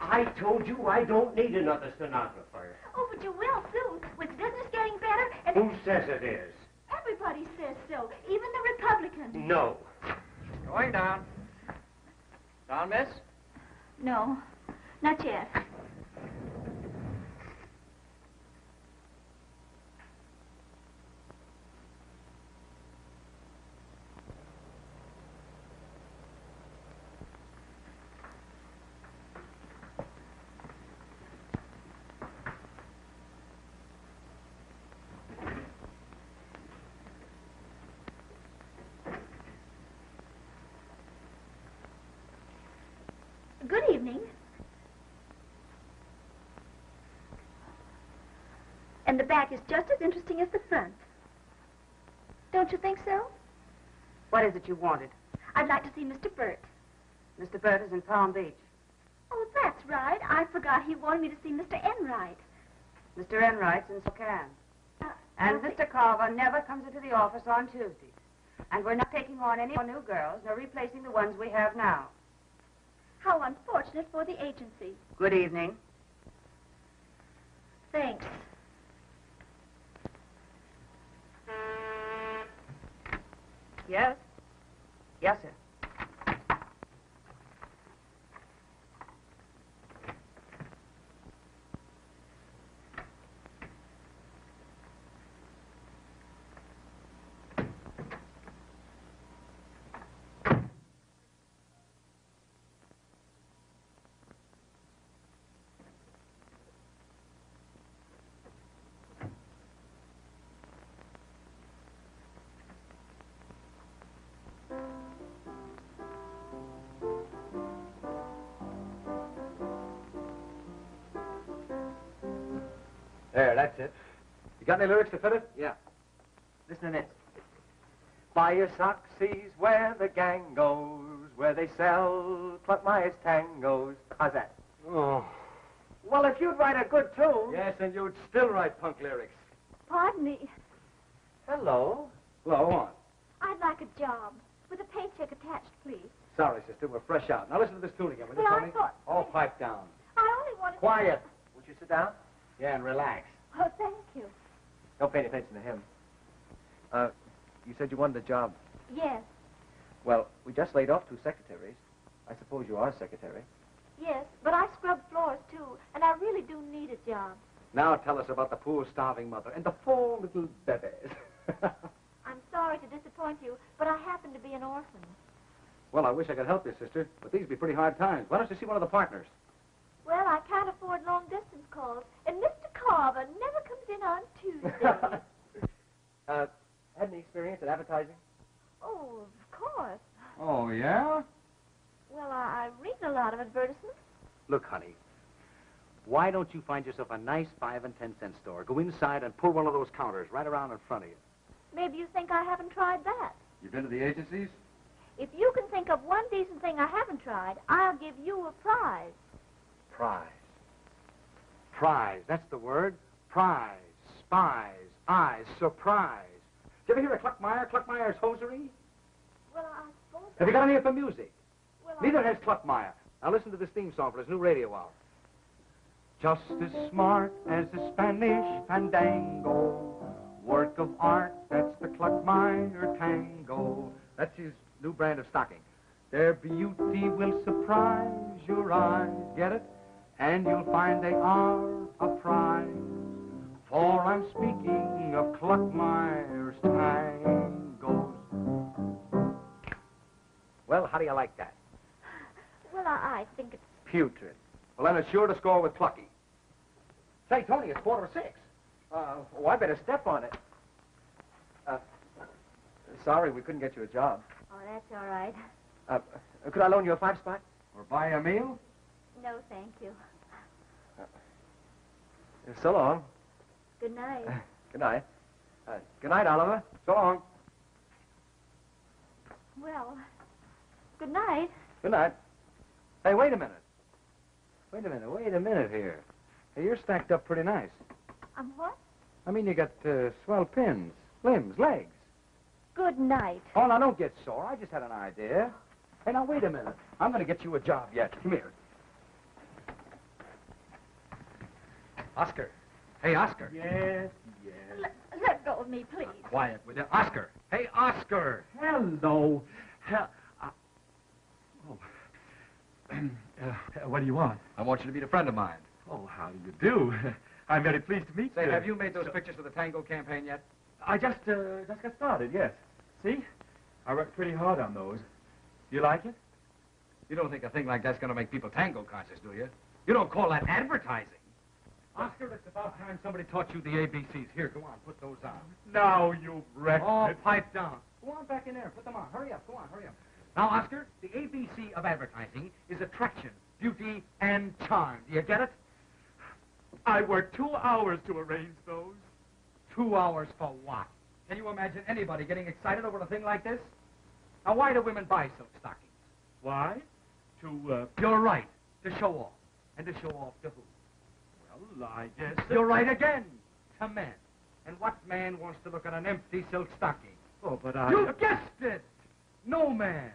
I told you I don't need another stenographer. Oh, but you will soon. With business getting better and... Who says it is? Everybody says so. Even the Republicans. No. Going down. Down, miss? No. Not yet. Good evening. And the back is just as interesting as the front. Don't you think so? What is it you wanted? I'd like to see Mr. Burt. Mr. Burt is in Palm Beach. Oh, that's right. I forgot he wanted me to see Mr. Enright. Mr. Enright's in Spokane. And Mr. Carver never comes into the office on Tuesdays. And we're not taking on any more new girls, nor replacing the ones we have now. How unfortunate for the agency. Good evening. Thanks. Yes? Yes, sir. There, that's it. You got any lyrics to fit it? Yeah. Listen to this. Buy your socks, sees where the gang goes, where they sell Kluckmeyer's tangos. How's that? Oh. Well, if you'd write a good tune... Yes, and you'd still write punk lyrics. Pardon me. Hello. Blow on. I'd like a job. With a paycheck attached, please. Sorry, sister. We're fresh out. Now listen to this tune again, will you, Tony? All pipe down. I only wanted to... Quiet. Would you sit down? Yeah, and relax. Oh, thank you. Don't pay any attention to him. You said you wanted a job. Yes. Well, we just laid off two secretaries. I suppose you are secretary. Yes, but I scrub floors, too, and I really do need a job. Now tell us about the poor starving mother and the four little bebés. I'm sorry to disappoint you, but I happen to be an orphan. Well, I wish I could help you, sister, but these would be pretty hard times. Why don't you see one of the partners? Well, I can't afford long-distance calls, and Mr. Carver never comes in on Tuesday. Had any experience in advertising? Oh, of course. Oh, yeah? Well, I read a lot of advertisements. Look, honey, why don't you find yourself a nice 5- and 10-cent store? Go inside and pull one of those counters right around in front of you. Maybe you think I haven't tried that. You've been to the agencies? If you can think of one decent thing I haven't tried, I'll give you a prize. Prize. Prize. That's the word. Prize. Spies. Eyes. Surprise. Did you ever hear of Kluckmeyer? Kluckmeyer's hosiery? Well, I suppose... Have you got an ear for music? Well, neither has Kluckmeyer. Now listen to this theme song for his new radio hour. Just as smart as a Spanish fandango. Work of art. That's the Kluckmeyer tango. That's his new brand of stocking. Their beauty will surprise your eyes. Get it? And you'll find they are a prize. For I'm speaking of Kluckmeyer's tangos. Well, how do you like that? Well, I think it's... putrid. Well, then it's sure to score with Clucky. Say, Tony, it's 5:45. Oh, I better step on it. Sorry, we couldn't get you a job. Oh, that's all right. Could I loan you a 5-spot? Or buy a meal? No, thank you. So long. Good night. Good night. Good night, Oliver. So long. Well, good night. Good night. Hey, wait a minute. Wait a minute. Wait a minute here. Hey, you're stacked up pretty nice. I'm what? I mean, you got swell pins, limbs, legs. Good night. Oh, now, don't get sore. I just had an idea. Hey, now, wait a minute. I'm going to get you a job yet. Come here. Oscar. Hey, Oscar. Yes, yes. Let go of me, please. Now, quiet with it. Oscar. Hey, Oscar. Hello. What do you want? I want you to meet a friend of mine. Oh, how do you do? I'm very pleased to meet you. Say, have you made those pictures for the Tango campaign yet? I just got started, yes. See? I worked pretty hard on those. You like it? You don't think a thing like that's going to make people tango conscious, do you? You don't call that advertising. Oscar, it's about time somebody taught you the ABCs. Here, go on, put those on. Now, you wreck. Oh, pipe down. Go on back in there, put them on. Hurry up, go on, hurry up. Now, Oscar, the ABC of advertising is attraction, beauty, and charm. Do you get it? I worked 2 hours to arrange those. 2 hours for what? Can you imagine anybody getting excited over a thing like this? Now, why do women buy silk stockings? Why? You're right. To show off. And to show off to who? Well, I guess... You're right again. To men. And what man wants to look at an empty silk stocking? Oh, but I... You guessed it! No man.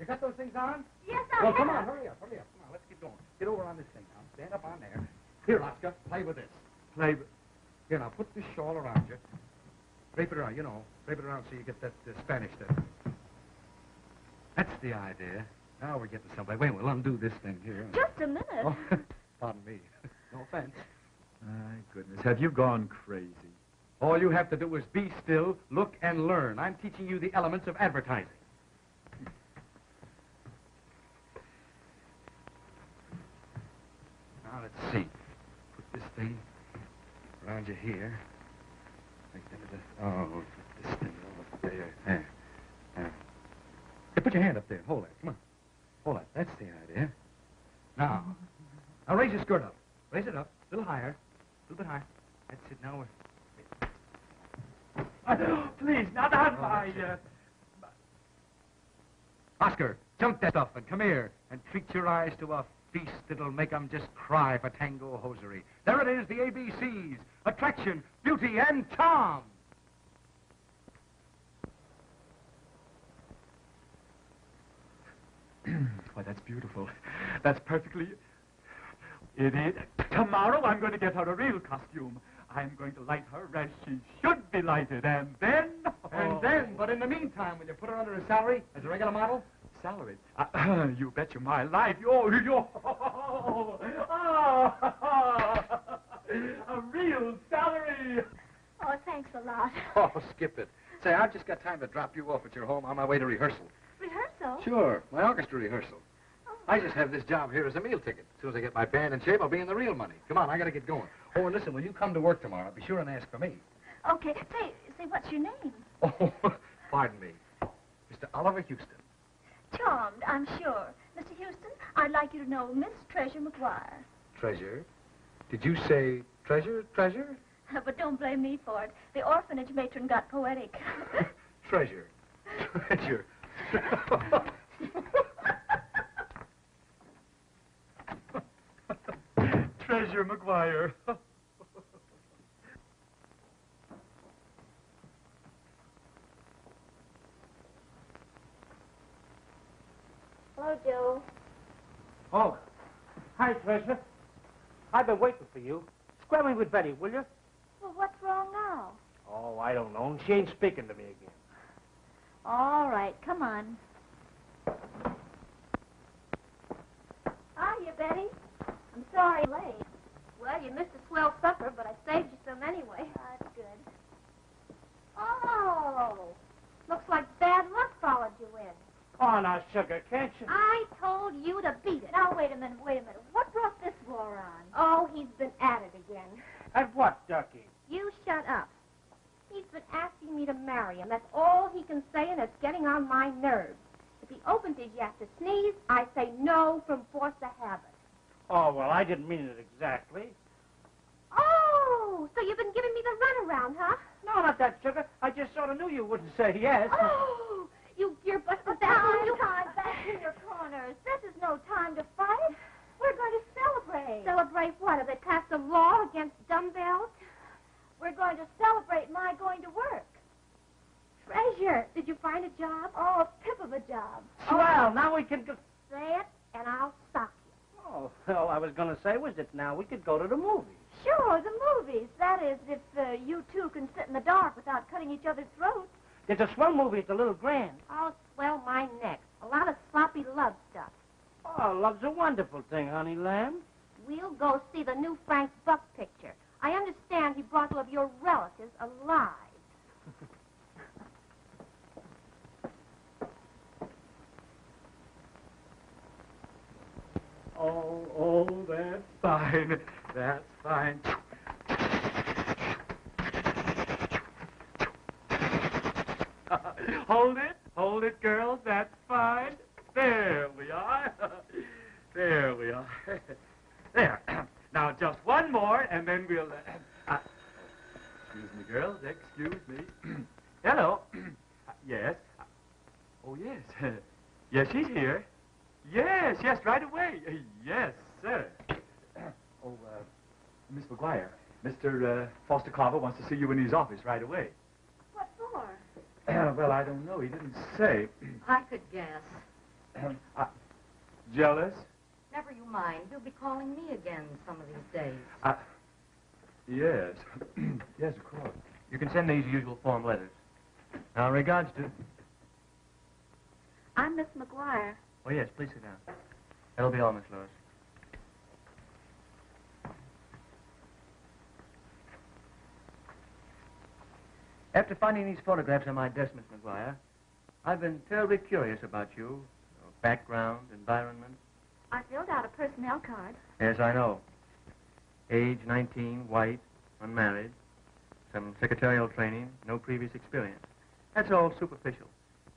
You got those things on? Yes, I have. Well, come on, hurry up, hurry up. Come on, let's get going. Get over on this thing now. Stand up on there. Here, Oscar, play with this. Play with... Here, now, put this shawl around you. Drape it around, you know. Drape it around so you get that Spanish there. That's the idea. Now we're getting somebody. Wait, we'll undo this thing here. Just a minute. Oh, pardon me. No offense. My goodness, have you gone crazy? All you have to do is be still, look, and learn. I'm teaching you the elements of advertising. Now, let's see. Put this thing around you here. Oh, put this thing over there. There. There. Hey, put your hand up there. Hold that. Come on. Hold that. That's the idea. Now. Now, raise your skirt up. Raise it up. A little higher. A little bit higher. That's it. Now we're... please, not on my... Oscar, jump that stuff and come here and treat your eyes to a feast that'll make them just cry for tango hosiery. There it is, the ABCs. Attraction, beauty, and charm. Why, that's beautiful. That's perfectly... It is. Tomorrow I'm going to get her a real costume. I'm going to light her as she should be lighted, and then... Oh. And then, but in the meantime, will you put her under a salary as a regular model? Salary? You bet you my life. A real salary! Oh, thanks a lot. Oh, skip it. Say, I've just got time to drop you off at your home on my way to rehearsal. Rehearsal? Sure, my orchestra rehearsal. Oh. I just have this job here as a meal ticket. As soon as I get my band in shape, I'll be in the real money. Come on, I gotta get going. Oh, and listen, when you come to work tomorrow, be sure and ask for me. Okay. Say, what's your name? Oh, pardon me. Mr. Oliver Houston. Charmed, I'm sure. Mr. Houston, I'd like you to know Miss Treasure McGuire. Treasure? Did you say treasure, treasure? But don't blame me for it. The orphanage matron got poetic. Treasure. Treasure. Treasure McGuire. Hello, Joe. Oh, hi, Treasure. I've been waiting for you. Square me with Betty, will you? Well, what's wrong now? Oh, I don't know. She ain't speaking to me again. All right, come on. Hiya, Betty. I'm sorry you're late. Well, you missed a swell supper, but I saved you some anyway. That's good. Oh, looks like bad luck followed you in. Oh, now, sugar, can't you? I told you to beat it. Now, wait a minute. What brought this war on? Oh, he's been at it again. At what, Ducky? You shut up. He's been asking me to marry him. That's all he can say, and it's getting on my nerves. If he opens his mouth to sneeze, I say no from force of habit. Oh, well, I didn't mean it exactly. Oh, so you've been giving me the runaround, huh? No, not that, sugar. I just sort of knew you wouldn't say yes. Oh, you gearbuster. Time, back in your corners. This is no time to fight. We're going to celebrate. Celebrate what? Have they passed a law against dumbbells? We're going to celebrate my going to work. Treasure, did you find a job? Oh, a pip of a job. Well, now we can go... Say it, and I'll stop you. Oh, all I was going to say was that now we could go to the movies. Sure, the movies. That is, if you two can sit in the dark without cutting each other's throats. There's a swell movie at the Little Grand. Oh, swell my neck. A lot of sloppy love stuff. Oh, love's a wonderful thing, honey lamb. We'll go see the new Frank Buck picture. I understand he brought all of your relatives alive. Oh, that's fine. That's fine. Hold it, girls. That's fine. There we are. There we are. There. Now, just one more, and then we'll... excuse me, girls. Excuse me. Hello. Yes. Oh, yes. Yes, she's here. Yes, right away. Yes, sir. Miss McGuire, Mr. Foster Carver wants to see you in his office right away. What for? Well, I don't know. He didn't say. I could guess. Jealous? Never you mind. You'll be calling me again some of these days. Yes. Yes, of course. You can send these usual form letters. Now, in regards to... I'm Miss McGuire. Oh, yes, please sit down. That'll be all, Miss Lewis. After finding these photographs on my desk, Miss McGuire, I've been terribly curious about you, your background, environment. I filled out a personnel card. Yes, I know. Age 19, white, unmarried, some secretarial training, no previous experience. That's all superficial.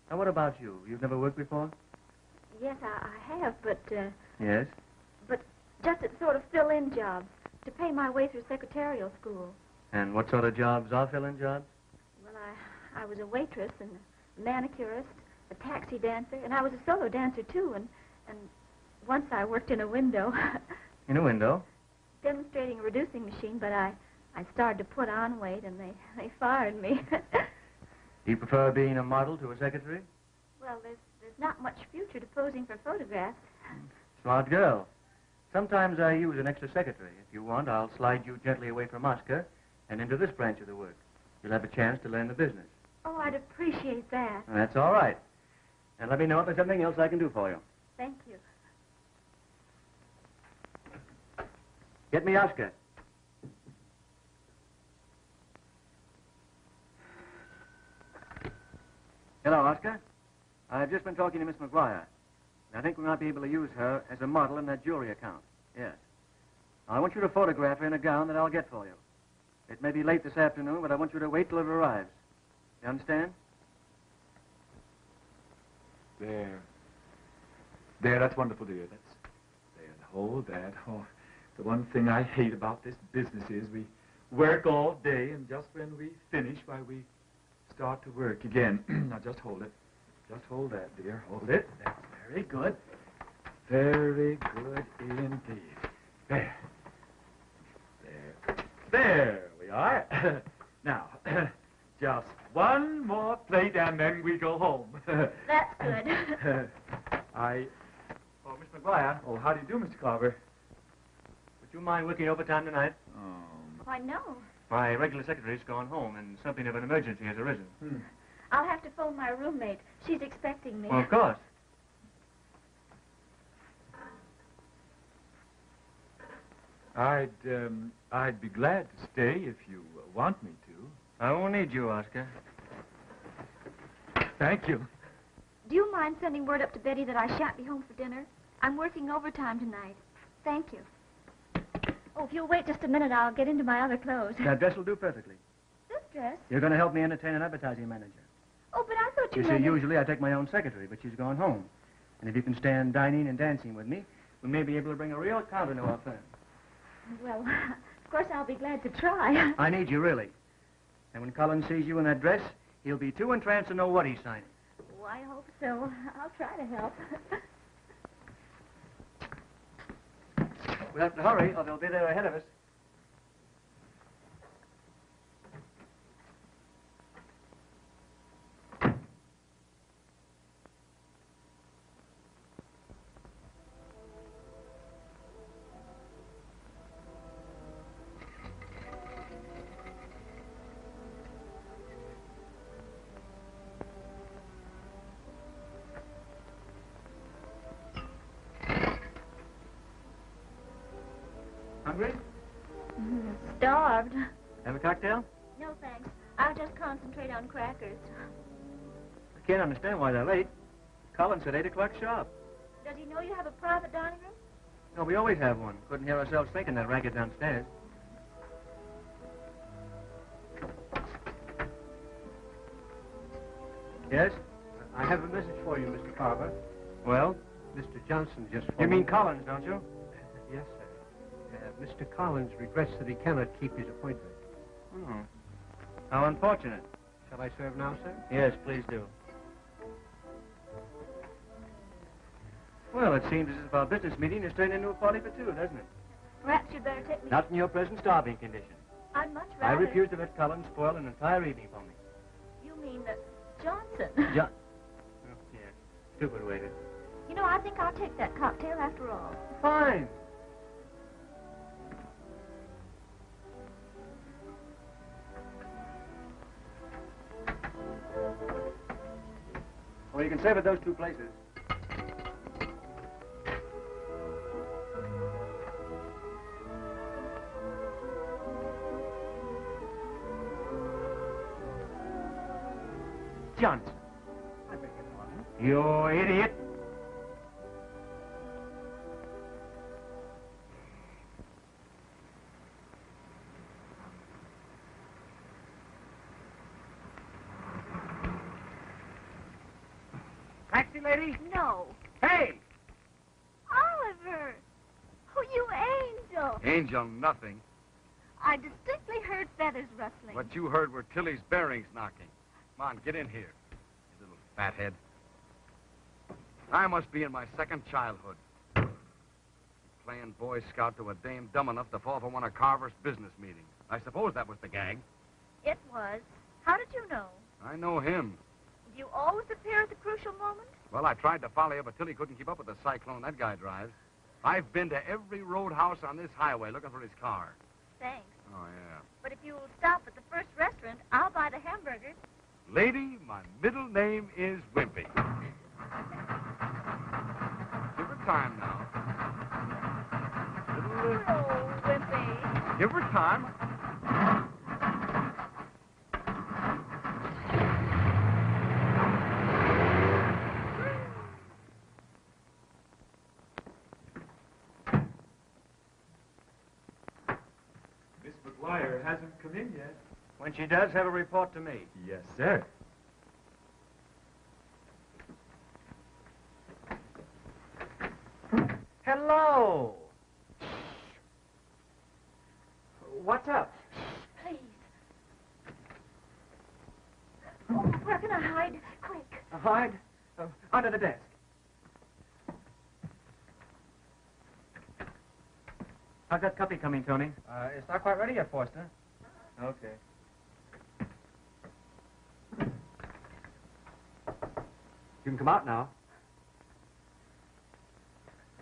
Now, what about you? You've never worked before? Yes, I have, but... yes? But just at sort of fill-in jobs, to pay my way through secretarial school. And what sort of jobs are fill-in jobs? Well, I was a waitress and a manicurist, a taxi dancer, and I was a solo dancer, too, and once I worked in a window. In a window? Demonstrating a reducing machine, but I started to put on weight, and they fired me. Do you prefer being a model to a secretary? Well, there's not much future to posing for photographs. Smart girl. Sometimes I use an extra secretary. If you want, I'll slide you gently away from Oscar and into this branch of the work. You'll have a chance to learn the business. Oh, I'd appreciate that. That's all right. And let me know if there's something else I can do for you. Thank you. Get me Oscar. Hello, Oscar. I've just been talking to Miss McGuire. I think we might be able to use her as a model in that jewelry account. Yes. I want you to photograph her in a gown that I'll get for you. It may be late this afternoon, but I want you to wait till it arrives. You understand? There. There, that's wonderful, dear. That's... There, hold that. Oh, the one thing I hate about this business is we work all day, and just when we finish, why, we start to work again. Now, just hold it. Just hold that, dear. Hold it. That's very good. Very good indeed. There. There. There we are. Now, just one more plate and then we go home. That's good. Oh, Miss McGuire. Oh, how do you do, Mr. Carver? Would you mind working overtime tonight? Why, no. My regular secretary's gone home and something of an emergency has arisen. Hmm. I'll have to phone my roommate. She's expecting me. Well, of course. I'd be glad to stay if you want me to. I won't need you, Oscar. Thank you. Do you mind sending word up to Betty that I shan't be home for dinner? I'm working overtime tonight. Thank you. Oh, if you'll wait just a minute, I'll get into my other clothes. That dress will do perfectly. This dress? You're going to help me entertain an advertising manager. Oh, but I thought you meant... You see, usually I take my own secretary, but she's gone home. And if you can stand dining and dancing with me, we may be able to bring a real counter to our firm. Well, of course, I'll be glad to try. I need you, really. And when Colin sees you in that dress, he'll be too entranced to know what he's signing. Oh, I hope so. I'll try to help. We'll have to hurry, or they'll be there ahead of us. Hungry? Starved. Have a cocktail? No, thanks. I'll just concentrate on crackers. I can't understand why they're late. Cullen said 8 o'clock sharp. Does he know you have a private dining room? No, we always have one. Couldn't hear ourselves thinking that racket downstairs. Yes? I have a message for you, Mr. Carver. Well? Mr. Johnson just... You mean Collins, don't you? Yes, sir. Mr. Collins regrets that he cannot keep his appointment. Hmm. How unfortunate. Shall I serve now, sir? Yes, please do. Well, it seems as if our business meeting has turned into a party for two, doesn't it? Perhaps you'd better take me... Not in your present starving condition. I'd much rather... I refuse to let Collins spoil an entire evening for me. You mean that Johnson... John... Oh, dear. Stupid waiter. You know, I think I'll take that cocktail after all. Fine. Well, you can save at those two places. Johnson. I beg your pardon. You idiot. Lady? No. Hey! Oliver! Oh, you angel! Angel nothing. I distinctly heard feathers rustling. What you heard were Tilly's bearings knocking. Come on, get in here, you little fathead. I must be in my second childhood. Playing Boy Scout to a dame dumb enough to fall for one of Carver's business meetings. I suppose that was the gag. It was. How did you know? I know him. Do you always appear at the crucial moment? Well, I tried to follow you, but Tilly couldn't keep up with the cyclone that guy drives. I've been to every roadhouse on this highway looking for his car. Thanks. Oh, yeah. But if you'll stop at the first restaurant, I'll buy the hamburgers. Lady, my middle name is Wimpy. Give her time now. Hello, Wimpy. Give her time. Come in yet. When she does, have a report to me. Yes, sir. Hello. What's up? Please. Oh, where can I hide? Quick. Hide? Under the desk. How's that copy coming, Tony? It's not quite ready yet, Foster. Okay. You can come out now.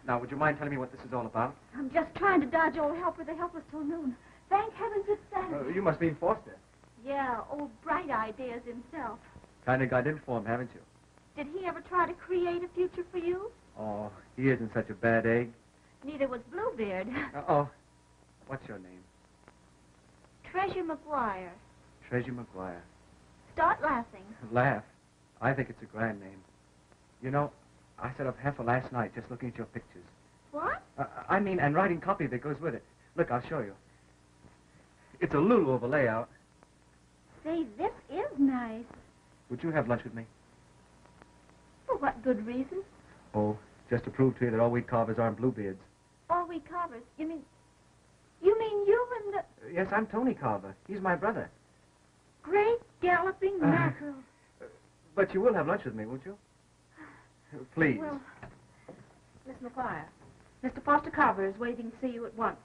Now, would you mind telling me what this is all about? I'm just trying to dodge old helper the helpless till noon. Thank heavens it's Saturday. You must mean Foster. Yeah, old bright ideas himself. Kind of got in for him, haven't you? Did he ever try to create a future for you? Oh, he isn't such a bad egg. Neither was Bluebeard. Uh-oh. What's your name? Treasure McGuire. Treasure McGuire. Start laughing. Laugh? I think it's a grand name. You know, I set up half of last night just looking at your pictures. What? I mean, and writing copy that goes with it. Look, I'll show you. It's a little over layout. Say, this is nice. Would you have lunch with me? For what good reason? Oh, just to prove to you that all wheat carvers aren't Bluebeards. All wheat carvers? You mean... You mean you and the... Yes, I'm Tony Carver. He's my brother. Great galloping mackerel. But you will have lunch with me, won't you? Please. Well, Miss McGuire, Mr. Foster Carver is waiting to see you at once.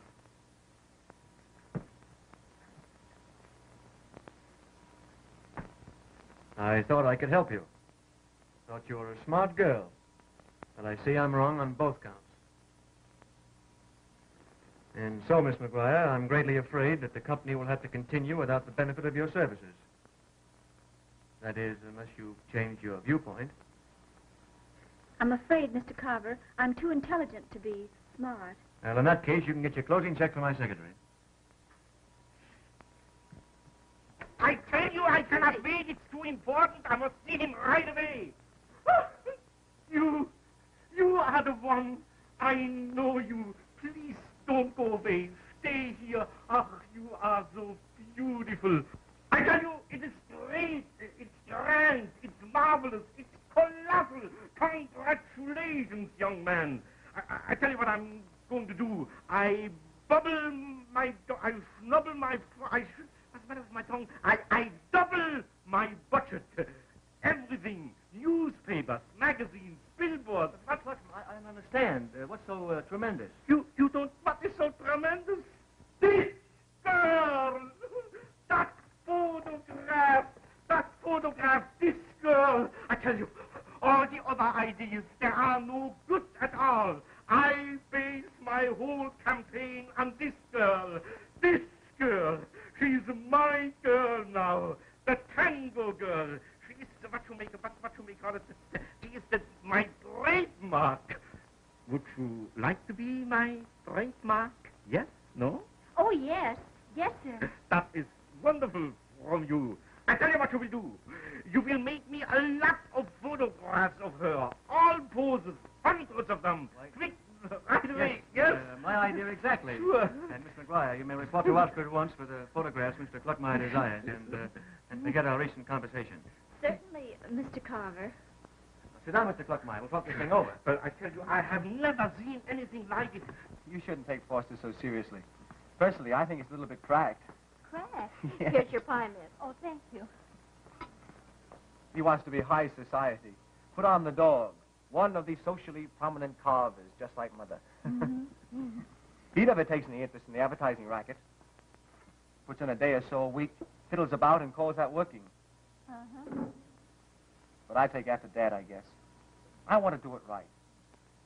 I thought I could help you. Thought you were a smart girl. But I see I'm wrong on both counts. And so, Miss McGuire, I'm greatly afraid that the company will have to continue without the benefit of your services. That is, unless you've changed your viewpoint. I'm afraid, Mr. Carver, I'm too intelligent to be smart. Well, in that case, you can get your closing check from my secretary. I tell you, I cannot wait. It's too important. I must see him right away. You are the one. I know you. Please don't go away. Stay here. Ah, oh, you are so beautiful. I tell you, it is great. It's grand. It's marvelous. It's colossal. Congratulations, young man. I tell you what I'm going to do. I bubble my... I snubble my... I should... What's the matter with my tongue? I double my budget. Everything. Newspapers, magazines, billboards. What? I don't understand. What's so tremendous? You don't... What is so tremendous? This girl. That photograph. This girl. I tell you, all the other ideas, they are no good at all. I base my whole campaign on this girl. This girl. She's my girl now. The tango girl. She is the, what you may call it, she is the, my trademark. Would you like to be my trademark? Yes? No? Oh, yes. Yes, sir. That is wonderful from you. I tell you what you will do. You will make me a lot of photographs of her. All poses. Hundreds of them. Quick. Right away. Yes. My idea exactly. Sure. And Mr. McGuire, you may report to us at once for the photographs Mr. Kluckmeyer desires, and forget our recent conversation. Certainly, Mr. Carver. Well, sit down, Mr. Kluckmeyer. We'll talk this thing over. But I tell you, I have never seen anything like it. You shouldn't take Foster so seriously. Personally, I think it's a little bit cracked. Cracked? Yes. Here's your pie, miss. Oh, thank you. He wants to be high society. Put on the dog. One of these socially prominent Carvers, just like Mother. Mm-hmm. He never takes any interest in the advertising racket. Puts in a day or so a week, fiddles about and calls that working. Uh-huh. But I take after Dad, I guess. I want to do it right.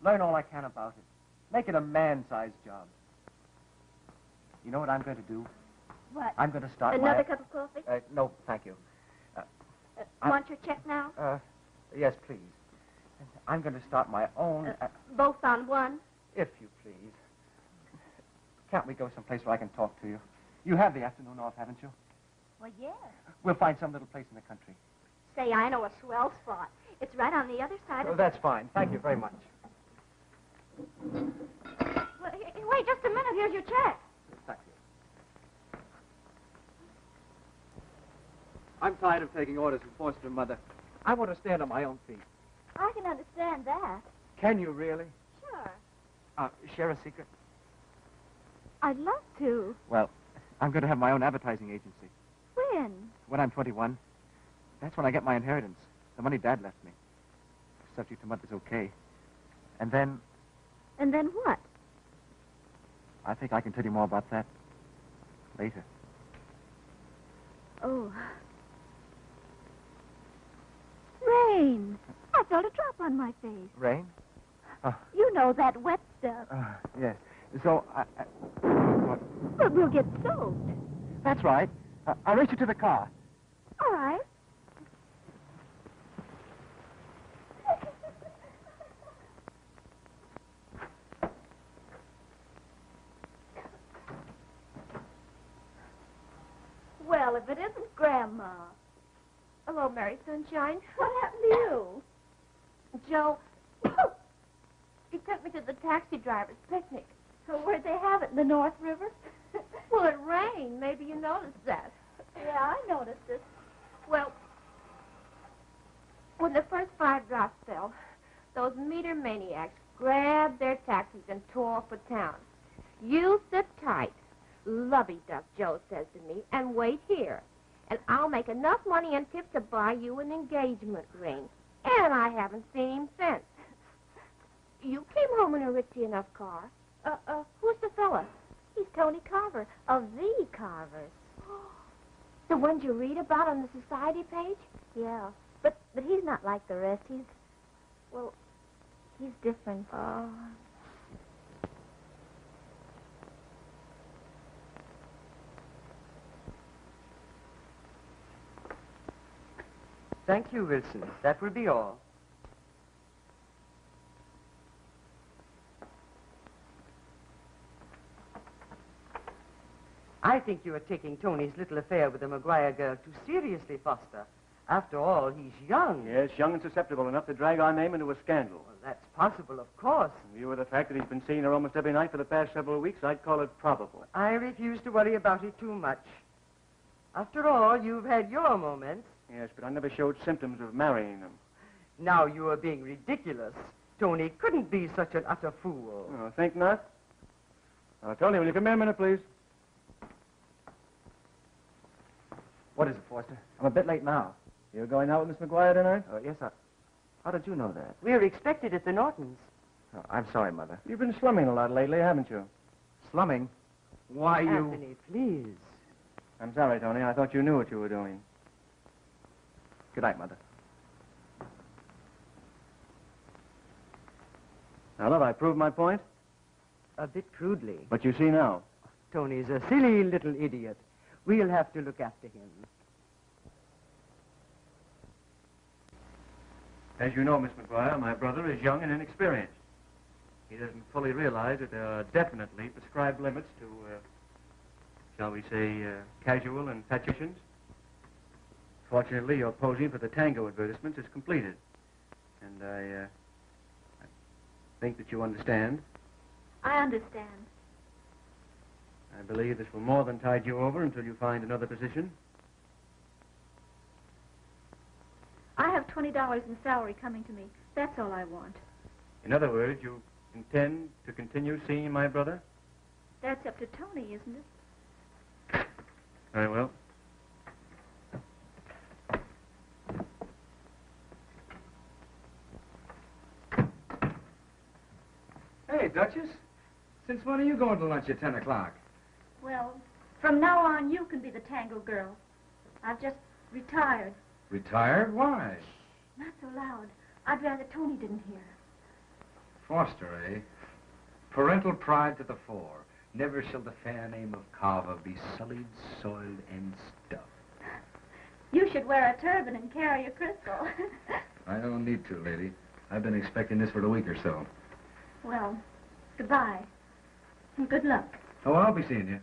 Learn all I can about it. Make it a man-sized job. You know what I'm going to do? What? I'm going to start another cup of coffee? No, thank you. Want your check now? Yes, please. I'm going to start my own... both on one? If you please. Can't we go someplace where I can talk to you? You have the afternoon off, haven't you? Well, yes. We'll find some little place in the country. Say, I know a swell spot. It's right on the other side of... Oh, that's fine. Thank you very much. Well, wait just a minute. Here's your check. Thank you. I'm tired of taking orders from Foster and Mother. I want to stand on my own feet. I can understand that. Can you really? Sure. Share a secret? I'd love to. Well, I'm going to have my own advertising agency. When? When I'm 21. That's when I get my inheritance. The money Dad left me. Subject to Mother's okay. And then... And then what? I think I can tell you more about that later. Oh. Rain. I felt a drop on my face. Rain? Oh. You know, that wet stuff. Yes. So, But we'll get soaked. That's right. I'll race you to the car. All right. Well, if it isn't Grandma. Hello, Mary Sunshine. What happened to you? Joe, he took me to the taxi driver's picnic. So where'd they have it, in the North River? Well, it rained. Maybe you noticed that. Yeah, I noticed it. Well, when the first 5 drops fell, those meter maniacs grabbed their taxis and tore off for town. You sit tight, lovey-duck, Joe says to me, and wait here. And I'll make enough money and tip to buy you an engagement ring. And I haven't seen him since. You came home in a ritzy enough car. Who's the fella? He's Tony Carver, of the Carvers. The ones you read about on the society page? Yeah, but he's not like the rest. He's, well, he's different. Oh. Thank you, Wilson. That will be all. I think you are taking Tony's little affair with the McGuire girl too seriously, Foster. After all, he's young. Yes, young and susceptible enough to drag our name into a scandal. Well, that's possible, of course. In view of the fact that he's been seeing her almost every night for the past several weeks, I'd call it probable. I refuse to worry about it too much. After all, you've had your moments. Yes, but I never showed symptoms of marrying them. Now you are being ridiculous. Tony couldn't be such an utter fool. Oh, I think not. Tony, will you come here a minute, please? What is it, Foster? I'm a bit late now. You're going out with Miss McGuire tonight? Yes, sir. How did you know that? We were expected at the Nortons. Oh, I'm sorry, Mother. You've been slumming a lot lately, haven't you? Slumming? Why, Anthony, please. I'm sorry, Tony. I thought you knew what you were doing. Good night, Mother. Now, love, I proved my point? A bit crudely. But you see now. Tony's a silly little idiot. We'll have to look after him. As you know, Miss McGuire, my brother is young and inexperienced. He doesn't fully realize that there are definitely prescribed limits to, shall we say, casual infatuations. Fortunately, your posing for the Tango advertisements is completed. And I think that you understand. I understand. I believe this will more than tide you over until you find another position. I have $20 in salary coming to me. That's all I want. In other words, you intend to continue seeing my brother? That's up to Tony, isn't it? Very well. Hey, Duchess. Since when are you going to lunch at 10 o'clock? Well, from now on, you can be the Tango girl. I've just retired. Retired? Why? Not so loud. I'd rather Tony didn't hear. Foster, eh? Parental pride to the fore. Never shall the fair name of Carver be sullied, soiled, and stuffed. You should wear a turban and carry a crystal. I don't need to, lady. I've been expecting this for a week or so. Well, goodbye. And good luck. Oh, I'll be seeing you.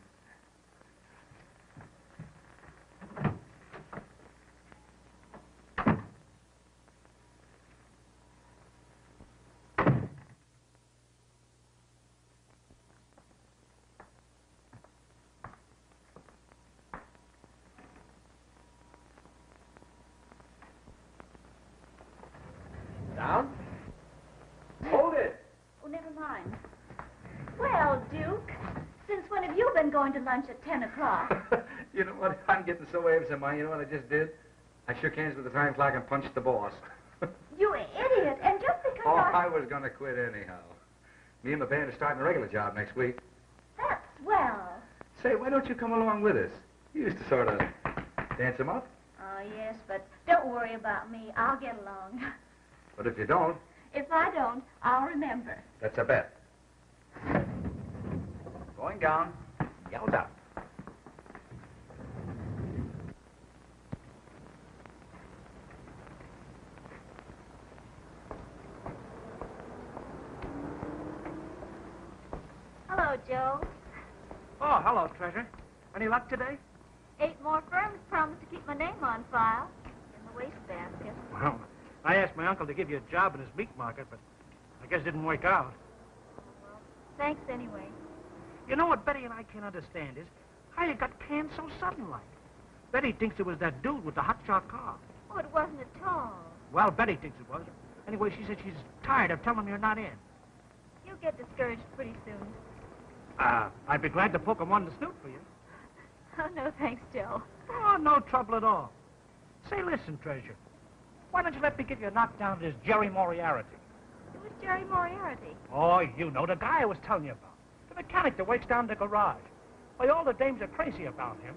Down? Hold it! Oh, never mind. Well, Duke, since when have you been going to lunch at 10 o'clock? You know what? I'm getting so absent, mind. You know what I just did? I shook hands with the time clock and punched the boss. You idiot! And just because I was going to quit anyhow. Me and the band are starting a regular job next week. That's swell. Say, why don't you come along with us? You used to sort of dance them up. Oh, yes, but don't worry about me. I'll get along. But if you don't... If I don't, I'll remember. That's a bet. Going down, yelled up. Hello, Joe. Oh, hello, Treasure. Any luck today? 8 more firms promised to keep my name on file in the wastebasket. Well, I asked my uncle to give you a job in his meat market, but I guess it didn't work out. Well, thanks anyway. You know what Betty and I can't understand is how you got canned so sudden-like. Betty thinks it was that dude with the hotshot car. Oh, it wasn't at all. Well, Betty thinks it was. Anyway, she said she's tired of telling me you're not in. You'll get discouraged pretty soon. I'd be glad to poke him on the snoot for you. Oh, no thanks, Joe. Oh, no trouble at all. Say, listen, Treasure, why don't you let me give you a knockdown to this Jerry Moriarty? Who's Jerry Moriarty? Oh, you know, the guy I was telling you about. The mechanic that works down the garage. Why, all the dames are crazy about him.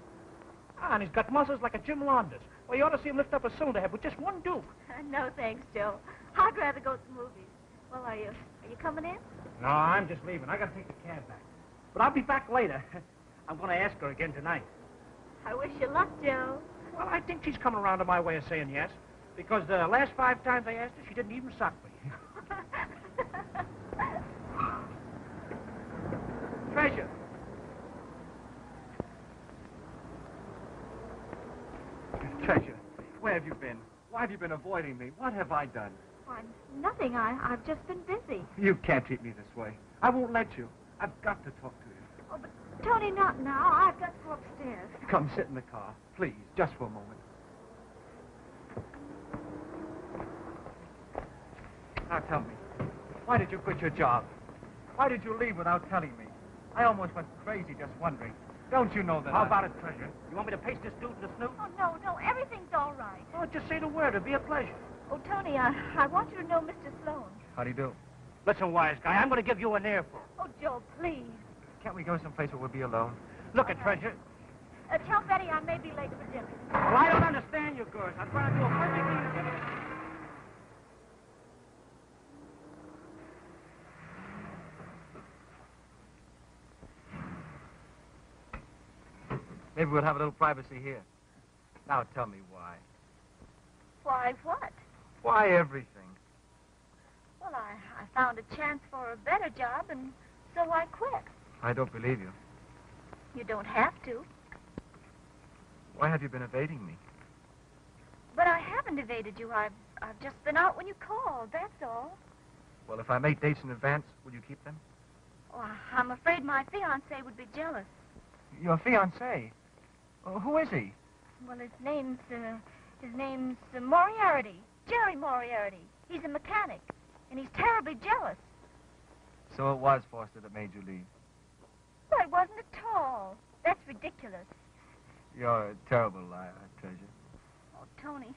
Ah, and he's got muscles like a Jim Londer's. Why, you ought to see him lift up a cylinder head with just one duke. No, thanks, Joe. I'd rather go to the movies. Well, are you coming in? No, I'm just leaving. I gotta take the cab back. But I'll be back later. I'm gonna ask her again tonight. I wish you luck, Joe. Well, I think she's come around to my way of saying yes, because the last 5 times I asked her, she didn't even suck me. Treasure. have you been? Why have you been avoiding me? What have I done? Why, nothing. I've just been busy. You can't treat me this way. I won't let you. I've got to talk to you. Oh, but Tony, not now. I've got to go upstairs. Come sit in the car, please, just for a moment. Now tell me, why did you quit your job? Why did you leave without telling me? I almost went crazy just wondering. Don't you know that? How about it, Treasure? You want me to paste this dude in the snoot? Oh, no, no, everything's all right. Oh, just say the word. It'd be a pleasure. Oh, Tony, I want you to know Mr. Sloan. How do you do? Listen, wise guy, I'm going to give you an earful. Oh, Joe, please. Can't we go someplace where we'll be alone? Look at Treasure. Tell Betty I may be late for dinner. Well, I don't understand you, girls. I'm trying to do a perfect dinner. Maybe we'll have a little privacy here. Now tell me why. Why what? Why everything. Well, I found a chance for a better job, and so I quit. I don't believe you. You don't have to. Why have you been evading me? But I haven't evaded you. I've just been out when you called, that's all. Well, if I make dates in advance, will you keep them? Oh, I'm afraid my fiancé would be jealous. Your fiancé? Who is he? Well, his name's Moriarty. Jerry Moriarty. He's a mechanic, and he's terribly jealous. So it was Foster that made you leave? Well, it wasn't at all. That's ridiculous. You're a terrible liar, Treasure. Oh, Tony,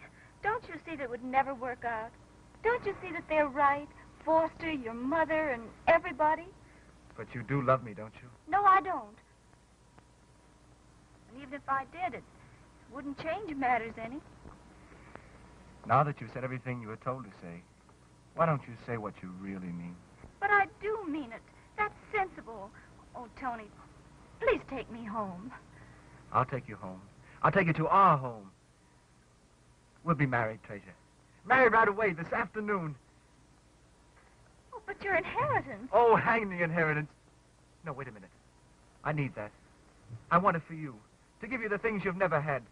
don't you see that it would never work out? Don't you see that they're right? Foster, your mother, and everybody? But you do love me, don't you? No, I don't. And even if I did, it wouldn't change matters any. Now that you've said everything you were told to say, why don't you say what you really mean? But I do mean it. That's sensible. Oh, Tony, please take me home. I'll take you home. I'll take you to our home. We'll be married, Treasure. Married right away, this afternoon. Oh, but your inheritance. Oh, hang the inheritance. No, wait a minute. I need that. I want it for you, to give you the things you've never had.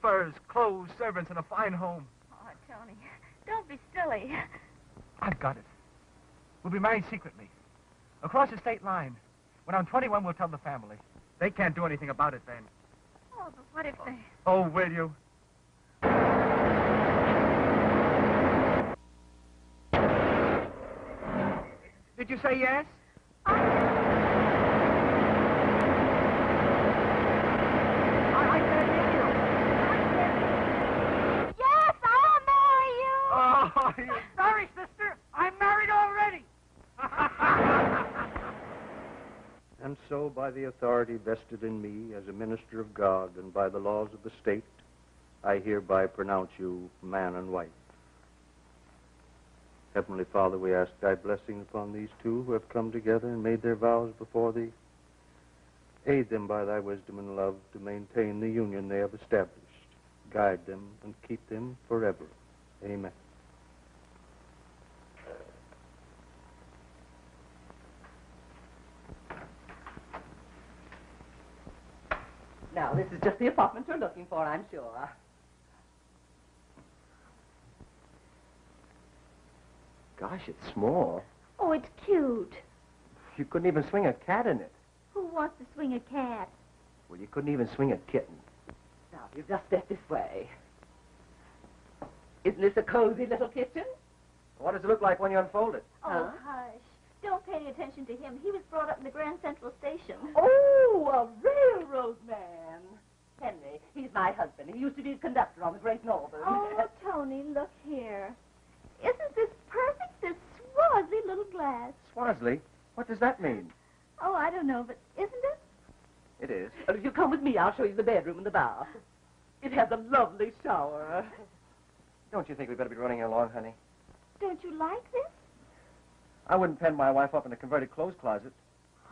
Furs, clothes, servants, and a fine home. Oh, Tony, don't be silly. I've got it. We'll be married secretly, across the state line. When I'm 21, we'll tell the family. They can't do anything about it then. Oh, but what if they... Oh, will you? Did you say yes? And so, by the authority vested in me as a minister of God and by the laws of the state, I hereby pronounce you man and wife. Heavenly Father, we ask thy blessing upon these two who have come together and made their vows before thee. Aid them by thy wisdom and love to maintain the union they have established. Guide them and keep them forever. Amen. Now, this is just the apartment you're looking for, I'm sure. Gosh, it's small. Oh, it's cute. You couldn't even swing a cat in it. Who wants to swing a cat? Well, you couldn't even swing a kitten. Now, you just step this way. Isn't this a cozy little kitchen? What does it look like when you unfold it? Oh, huh? Hush. Don't pay any attention to him. He was brought up in the Grand Central Station. Oh, a railroad man. Henry, he's my husband. He used to be a conductor on the Great Northern. Oh, Tony, look here. Isn't this perfect, this Swasley little glass? Swasley? What does that mean? Oh, I don't know, but isn't it? It is. Well, if you come with me, I'll show you the bedroom and the bath. It has a lovely shower. Don't you think we'd better be running along, honey? Don't you like this? I wouldn't pen my wife up in a converted clothes closet.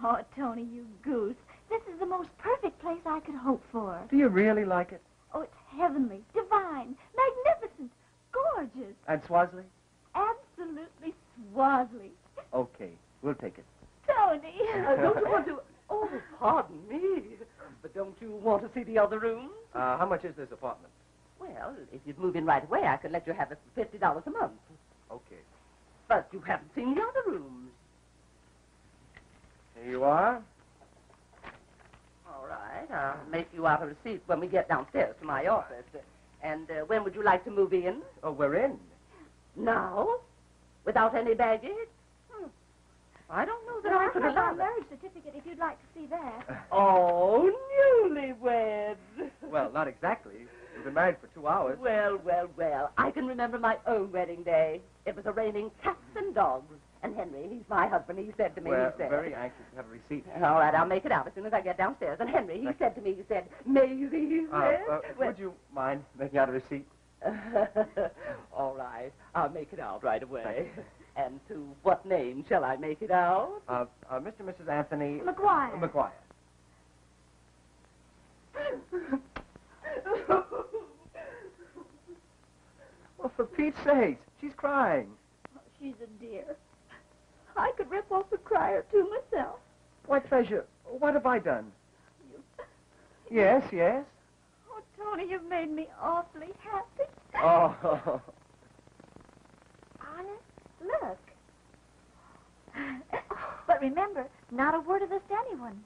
Oh, Tony, you goose. This is the most perfect place I could hope for. Do you really like it? Oh, it's heavenly, divine, magnificent, gorgeous. And Swasley? Absolutely Swasley. Okay, we'll take it. Tony! Don't you want to... Oh, pardon me. But don't you want to see the other rooms? How much is this apartment? Well, Well, if you'd move in right away, I could let you have it for $50 a month. Okay. But you haven't seen the other rooms. Here you are. All right. I'll make you out a receipt when we get downstairs to my office. And when would you like to move in? Oh, we're in. Now? Without any baggage? I don't know that I could allow that. I have a marriage certificate if you'd like to see that. Oh, newlyweds. Well, not exactly. We've been married for 2 hours. Well, well, well. I can remember my own wedding day. It was arraining cats and dogs. And Henry, he's my husband, he said to me, he said... We're very anxious to have a receipt. All right, I'll make it out as soon as I get downstairs. And Henry, he said to me, he said, Maisie, he said... would you mind making out a receipt? All right, I'll make it out right away. And to what name shall I make it out? Mr. and Mrs. Anthony... McGuire. McGuire. Well, for Pete's sake, she's crying. Oh, she's a dear. I could rip off a crier to myself. Why, Treasure, what have I done? You... Yes, yes? Oh, Tony, you've made me awfully happy. Oh. Honest? Look. But remember, not a word of this to anyone.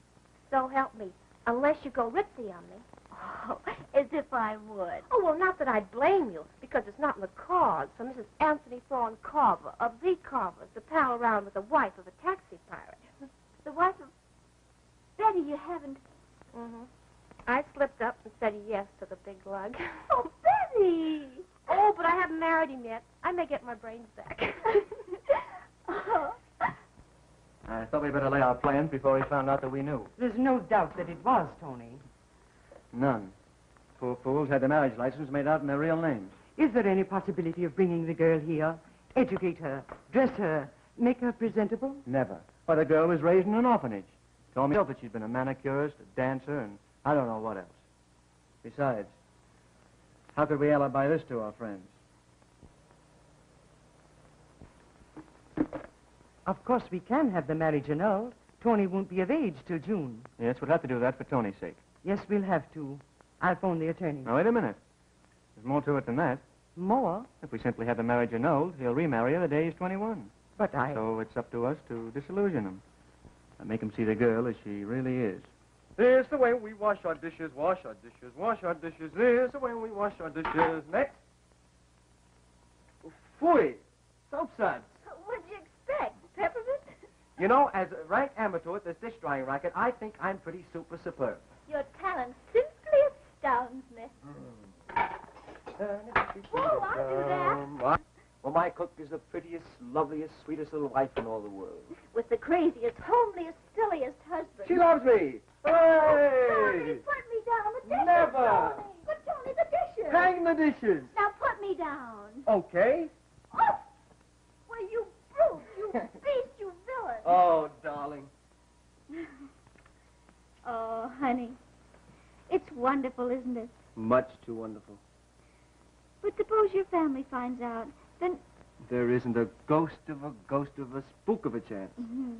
So help me, unless you go ripsy on me. Oh, as if I would. Oh, well, not that I'd blame you, because it's not in the cause for Mrs. Anthony Thorne Carver, of the Carvers, to pal around with the wife of a taxi pirate. The wife of... Betty, you haven't... Mm-hmm. I slipped up and said yes to the big lug. Oh, Betty! Oh, but I haven't married him yet. I may get my brains back. Oh. I thought we'd better lay our plans before he found out that we knew. There's no doubt that it was, Tony. None. Poor fools had the marriage license made out in their real names. Is there any possibility of bringing the girl here? Educate her, dress her, make her presentable? Never. But the girl was raised in an orphanage. Told me that she'd been a manicurist, a dancer, and I don't know what else. Besides, how could we alibi this to our friends? Of course, we can have the marriage annulled. Tony won't be of age till June. Yes, we'll have to do that for Tony's sake. Yes, we'll have to. I'll phone the attorney. Now, wait a minute. There's more to it than that. More? If we simply have the marriage annulled, he'll remarry her the day he's 21. But I... So it's up to us to disillusion him. And make him see the girl as she really is. There's the way we wash our dishes, wash our dishes, wash our dishes. There's the way we wash our dishes. Next. Phooey. Soapsuds. What'd you expect? Peppermint? You know, as a rank amateur at this dish drying racket, I think I'm pretty super superb. Your talent simply astounds me. Whoa, I'll do that. Well, my cook is the prettiest, loveliest, sweetest little wife in all the world. With the craziest, homeliest, silliest husband. She loves me. Hey! Tony, put me down. The dishes, never. Tony. But, Tony, the dishes. Hang the dishes. Now, put me down. Okay. Oh! Well, you brute, you beast, you villain. Oh, darling. Oh, honey, it's wonderful, isn't it? Much too wonderful. But suppose your family finds out, then... There isn't a ghost of a spook of a chance. Mm-hmm.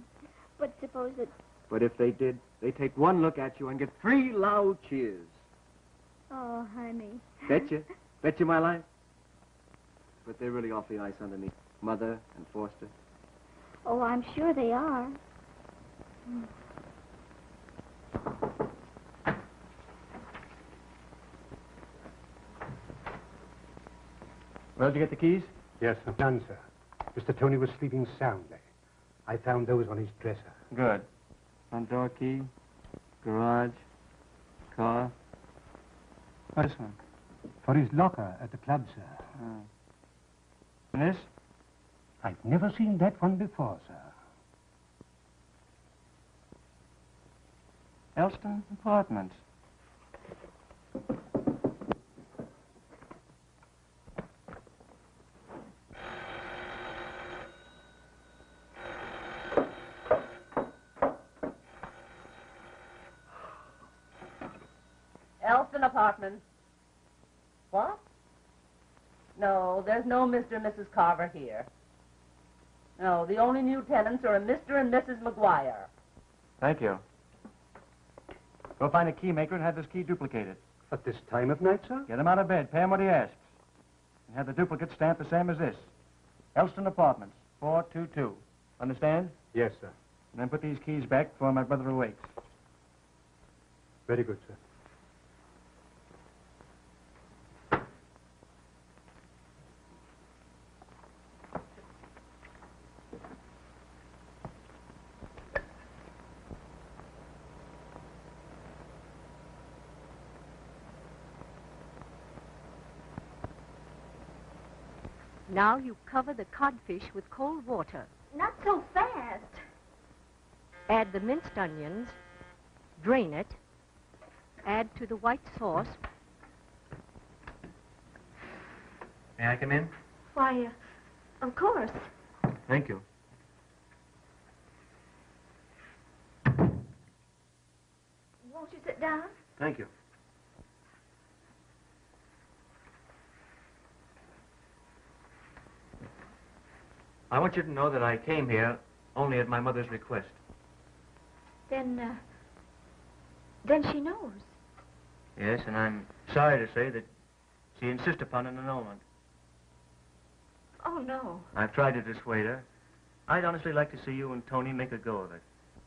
But suppose that... But if they did, they take one look at you and get 3 loud cheers. Oh, honey. Betcha. Betcha my life. But they're really awfully nice underneath. Mother and Foster. Oh, I'm sure they are. Mm. Well, did you get the keys? Yes, I've done, sir. Mr. Tony was sleeping soundly. I found those on his dresser. Good. Front door key, garage, car. What is one? For his locker at the club, sir. And this? I've never seen that one before, sir. Elston Apartments. Elston Apartments. What? No, there's no Mr. and Mrs. Carver here. No, the only new tenants are a Mr. and Mrs. McGuire. Thank you. Go find a key maker and have this key duplicated. At this time of night, sir? Get him out of bed. Pay him what he asks. And have the duplicate stamped the same as this. Elston Apartments, 422. Understand? Yes, sir. And then put these keys back before my brother awakes. Very good, sir. Now you cover the codfish with cold water. Not so fast. Add the minced onions, drain it, add to the white sauce. May I come in? Why, of course. Thank you. Won't you sit down? Thank you. I want you to know that I came here only at my mother's request. Then she knows. Yes, and I'm sorry to say that she insists upon an annulment. Oh, no. I've tried to dissuade her. I'd honestly like to see you and Tony make a go of it,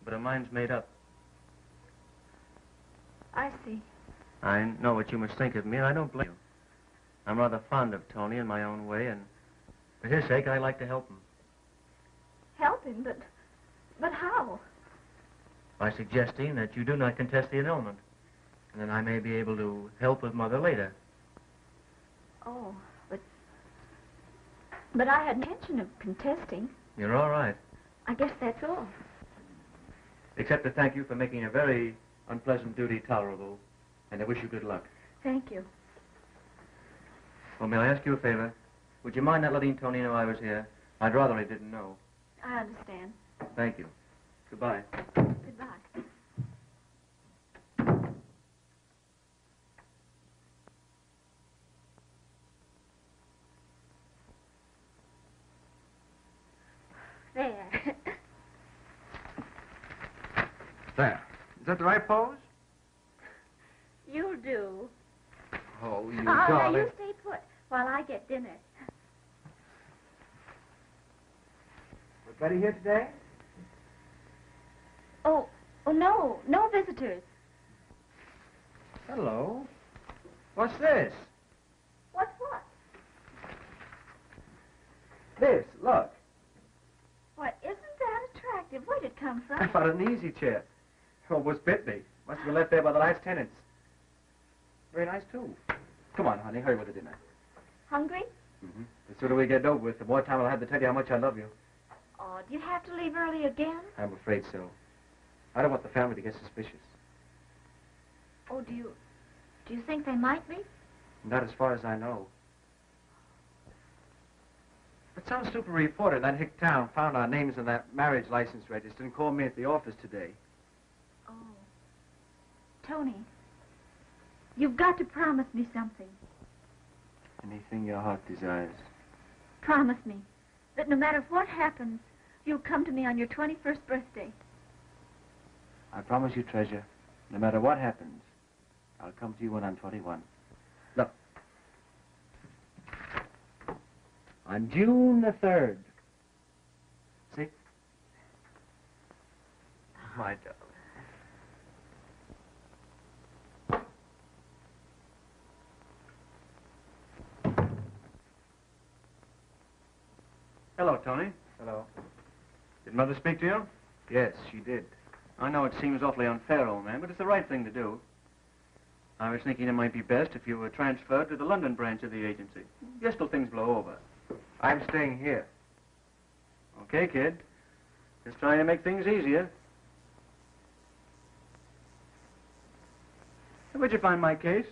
but her mind's made up. I see. I know what you must think of me, and I don't blame you. I'm rather fond of Tony in my own way, and for his sake, I'd like to help him. Help him? But how? By suggesting that you do not contest the annulment. And then I may be able to help with Mother later. Oh, but I had no intention of contesting. You're all right. I guess that's all. Except to thank you for making a very unpleasant duty tolerable. And I wish you good luck. Thank you. Well, may I ask you a favor? Would you mind not letting Tony know I was here? I'd rather he didn't know. I understand. Thank you. Goodbye. Goodbye. There. There. Is that the right pose? You'll do. Oh, you darling. Now you stay put while I get dinner. Was Betty here today? Oh, no. No visitors. Hello. What's this? What's what? This, look. Why, isn't that attractive? Where'd it come from? I found an easy chair. Almost bit me. Must have been left there by the last tenants. Very nice, too. Come on, honey, hurry with the dinner. Hungry? Mm-hmm. The sooner we get it over with, the more time I'll have to tell you how much I love you. Oh, do you have to leave early again? I'm afraid so. I don't want the family to get suspicious. Oh, do you think they might be? Not as far as I know. But some stupid reporter in that hick town found our names on that marriage license register and called me at the office today. Oh. Tony, you've got to promise me something. Anything your heart desires. Promise me that no matter what happens, you'll come to me on your 21st birthday. I promise you, Treasure, no matter what happens, I'll come to you when I'm 21. Look. On June the 3rd. See? My darling. Hello, Tony. Hello. Did Mother speak to you? Yes, she did. I know it seems awfully unfair, old man, but it's the right thing to do. I was thinking it might be best if you were transferred to the London branch of the agency. Just till things blow over. I'm staying here. Okay, kid. Just trying to make things easier. Where'd you find my case?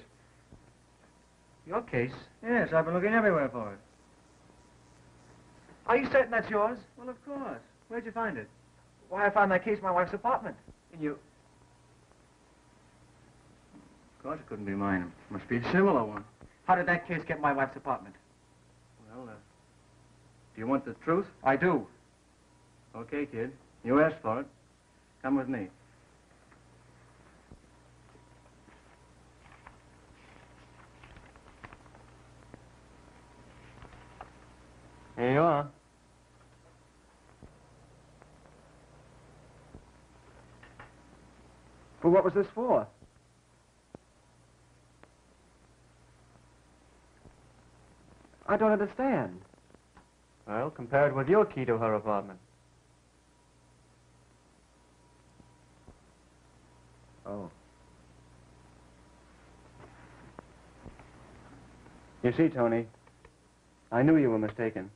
Your case? Yes, I've been looking everywhere for it. Are you certain that's yours? Well, of course. Where'd you find it? Why, I found that case in my wife's apartment. And you... Of course it couldn't be mine. It must be a similar one. How did that case get my wife's apartment? Well, do you want the truth? I do. Okay, kid. You asked for it. Come with me. Here you are. But what was this for? I don't understand. Well, compare it with your key to her apartment. Oh. You see, Tony, I knew you were mistaken.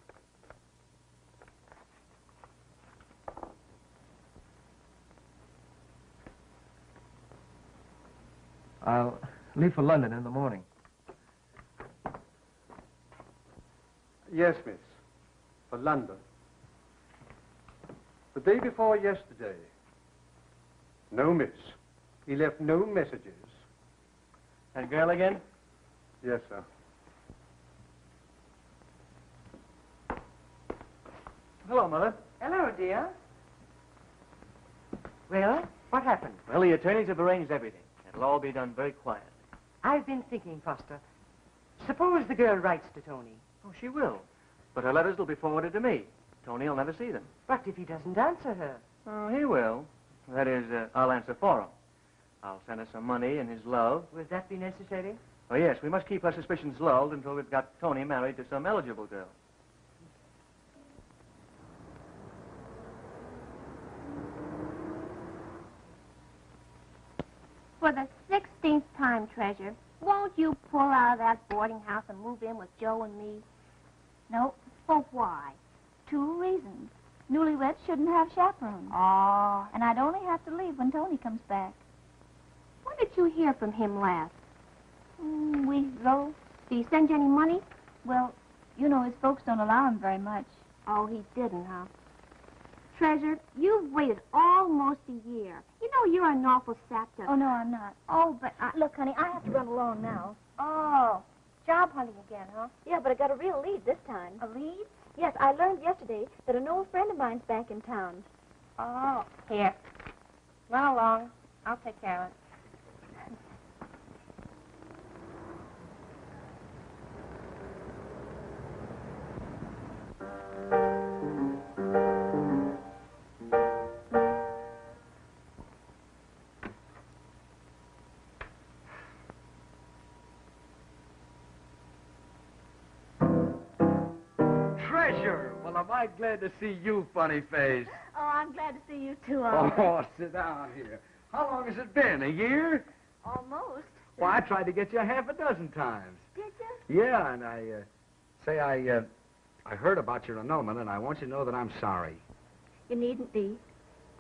I'll leave for London in the morning. Yes, miss. For London. The day before yesterday. No, miss. He left no messages. That girl again? Yes, sir. Hello, Mother. Hello, dear. Well, what happened? Well, the attorneys have arranged everything. It'll all be done very quietly. I've been thinking, Foster. Suppose the girl writes to Tony. Oh, she will. But her letters will be forwarded to me. Tony will never see them. But if he doesn't answer her? Oh, he will. That is, I'll answer for him. I'll send her some money and his love. Will that be necessary? Oh, yes. We must keep her suspicions lulled until we've got Tony married to some eligible girl. For the 16th time, Treasure, won't you pull out of that boarding house and move in with Joe and me? No. But why? Two reasons. Newlyweds shouldn't have chaperones. Oh. And I'd only have to leave when Tony comes back. When did you hear from him last? Weeks ago. Did he send you any money? Well, you know, his folks don't allow him very much. Oh, he didn't, huh? Treasure, you've waited almost a year. You know you're an awful sapper. Oh, no, I'm not. Oh, but I... Look, honey, I have to run alone now. Oh, job hunting again, huh? Yeah, but I got a real lead this time. A lead? Yes, I learned yesterday that an old friend of mine's back in town. Oh. Here. Run along. I'll take care of it. Well, am I glad to see you, funny face. Oh, I'm glad to see you, too, Oliver. Oh, sit down here. How long has it been? A year? Almost. Well, I tried to get you half a dozen times. Did you? Yeah, and I heard about your annulment, and I want you to know that I'm sorry. You needn't be.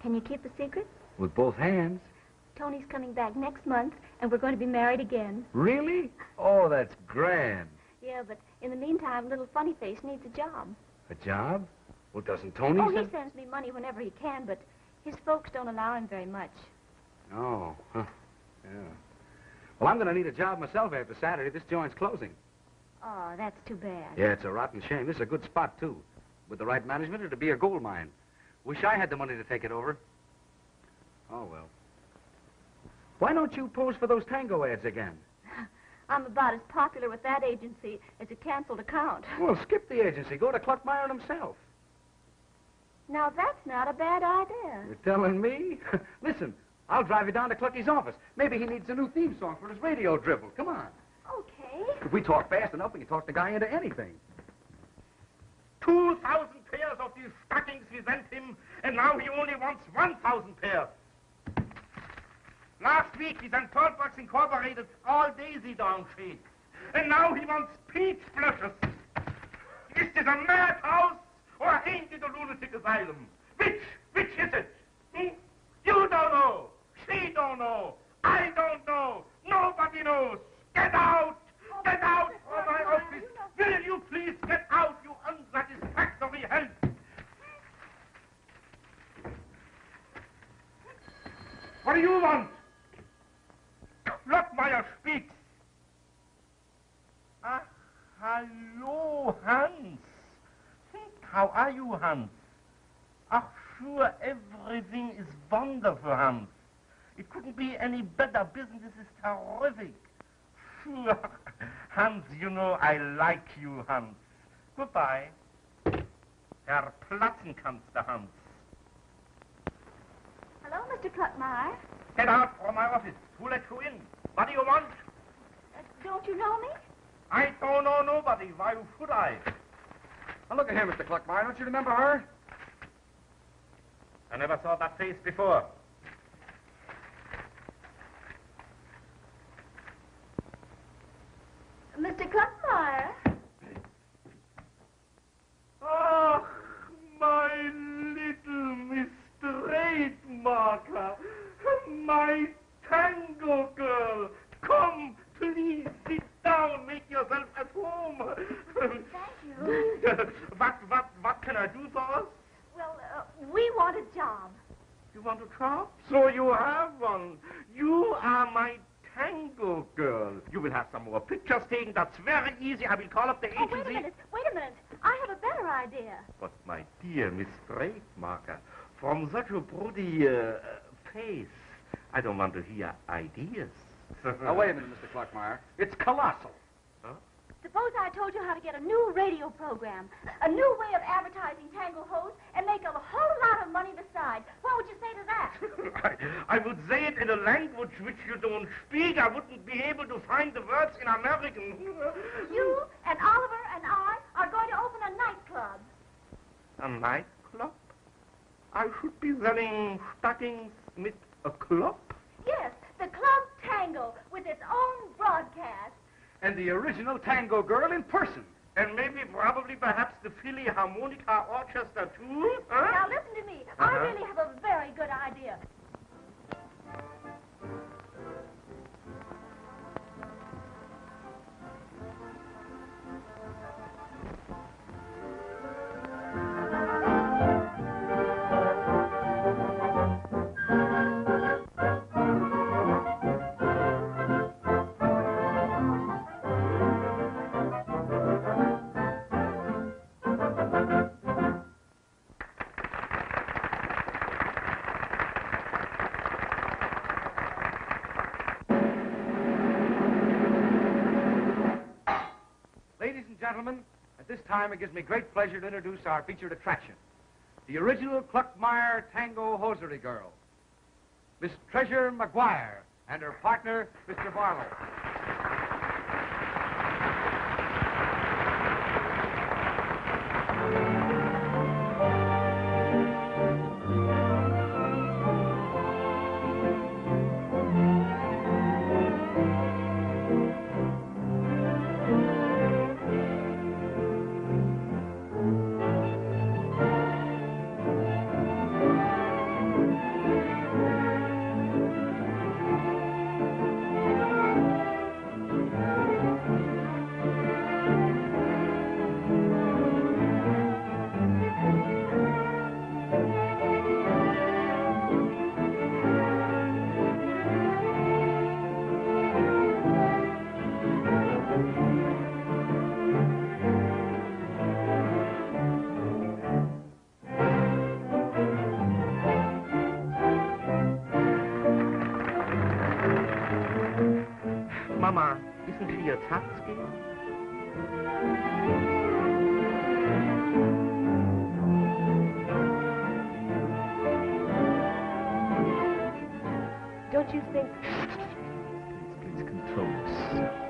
Can you keep a secret? With both hands. Tony's coming back next month, and we're going to be married again. Really? Oh, that's grand. Yeah, but in the meantime, little funny face needs a job. A job? Well, doesn't Tony... Oh, he sends me money whenever he can, but his folks don't allow him very much. Oh, huh. Yeah. Well, I'm going to need a job myself after Saturday. This joint's closing. Oh, that's too bad. Yeah, it's a rotten shame. This is a good spot, too. With the right management, it'll be a gold mine. Wish I had the money to take it over. Oh, well. Why don't you pose for those Tango ads again? I'm about as popular with that agency as a canceled account. Well, skip the agency. Go to Kluckmeyer himself. Now, that's not a bad idea. You're telling me? Listen, I'll drive you down to Clucky's office. Maybe he needs a new theme song for his radio dribble. Come on. Okay. If we talk fast enough, we can talk the guy into anything. 2,000 pairs of these stockings we sent him, and now he only wants 1,000 pairs. Last week, he sent Pearlbox Incorporated all daisy down sheets. And now he wants peach blushes. Is this a madhouse or ain't it a lunatic asylum? Which is it? Hmm? You don't know. She don't know. I don't know. Nobody knows. Get out. Get out of my office. Will you please get out, you unsatisfactory help? What do you want? Kluckmeyer speaks. Ah, hello, Hans. How are you, Hans? Ach, sure, everything is wonderful, Hans. It couldn't be any better. Business is terrific. Sure. Hans, you know I like you, Hans. Goodbye. Herr Plattenkampf the Hans. Hello, Mr. Kluckmeyer. Get out from my office. Who let you in? What do you want? Don't you know me? I don't know nobody. Why should I? Now look at here, Mr. Kluckmeyer. Don't you remember her? I never saw that face before. Mr. Kluckmeyer. Ah, my little Miss Straight Marker, my Tango girl. Come, please, sit down, make yourself at home. Thank you. What can I do for us? Well, we want a job. You want a job? So you have one. You are my Tango girl. You will have some more pictures taken. That's very easy. I will call up the agency. Wait a minute. I have a better idea. But my dear Miss Straightmarker, from such a broody face, I don't want to hear ideas. Now, wait a minute, Mr. Kluckmeyer. It's colossal. Huh? Suppose I told you how to get a new radio program, a new way of advertising Tango hose, and make a whole lot of money besides. What would you say to that? I would say it in a language which you don't speak. I wouldn't be able to find the words in American. You and Oliver and I are going to open a nightclub. A nightclub? I should be selling stockings with a club? Yes, the club Tango with its own broadcast. And the original Tango girl in person. And maybe, probably, perhaps the Philly Harmonica Orchestra, too? Huh? Now, listen to me. I really have a very good idea. Gentlemen, at this time it gives me great pleasure to introduce our featured attraction, the original Kluckmeyer Tango hosiery girl, Miss Treasure McGuire, and her partner, Mr. Barlow. Mama, isn't she a Tatsky? Don't you think... Please, control us.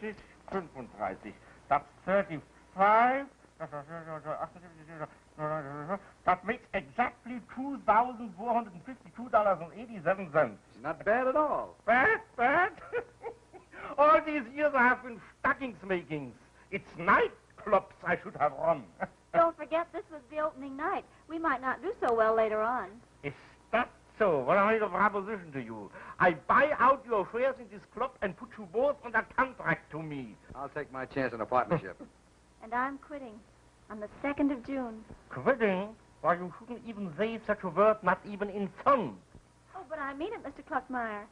30, 35, that's 35, that makes exactly $2,452.87. Not bad at all. Bad? All these years I have been stockings makings. It's nightclubs I should have run. Don't forget, this was the opening night. We might not do so well later on. Is that so? Well, I made a proposition to you. I buy out your shares in this club and put you both on a contract to me. I'll take my chance on a partnership. And I'm quitting on the 2nd of June. Quitting? Why, you shouldn't even say such a word, not even in fun. Oh, but I mean it, Mr. Kluckmeyer.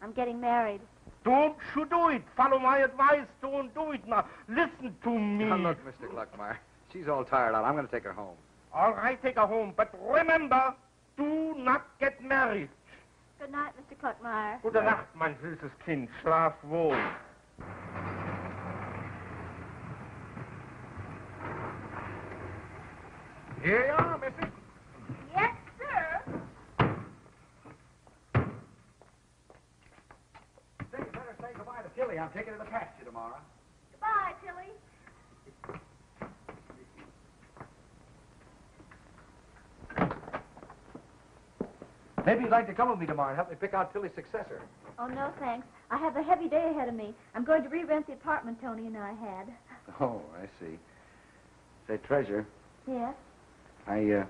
I'm getting married. Don't you do it. Follow my advice. Don't do it now. Listen to me. Now, look, Mr. Kluckmeyer, she's all tired out. I'm going to take her home. All right, take her home. But remember, do not get married. Good night, Mr. Kluckmeyer. Gute Nacht, mein süßes Kind. Schlaf wohl. Here you are, Mrs. Yes, sir. Say, you better say goodbye to Tilly. I'm taking her to the pasture tomorrow. Goodbye, Tilly. Maybe you'd like to come with me tomorrow and help me pick out Tilly's successor. Oh, no, thanks. I have a heavy day ahead of me. I'm going to re-rent the apartment Tony and I had. Oh, I see. Say, Treasure. Yes? I